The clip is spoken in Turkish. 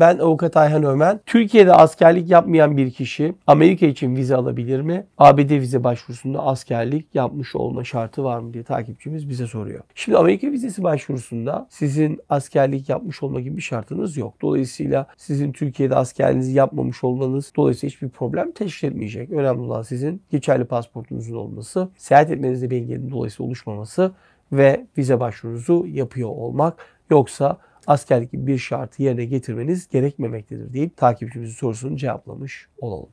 Ben Avukat Ayhan Öğmen. Türkiye'de askerlik yapmayan bir kişi Amerika için vize alabilir mi? ABD vize başvurusunda askerlik yapmış olma şartı var mı diye takipçimiz bize soruyor. Şimdi Amerika vizesi başvurusunda sizin askerlik yapmış olma gibi bir şartınız yok. Dolayısıyla sizin Türkiye'de askerliğinizi yapmamış olmanız dolayısıyla hiçbir problem teşkil etmeyecek. Önemli olan sizin geçerli pasportunuzun olması, seyahat etmenizde belgenin dolayısıyla oluşmaması ve vize başvurunuzu yapıyor olmak. Yoksa askerlik gibi bir şartı yerine getirmeniz gerekmemektedir deyip takipçimizin sorusunu cevaplamış olalım.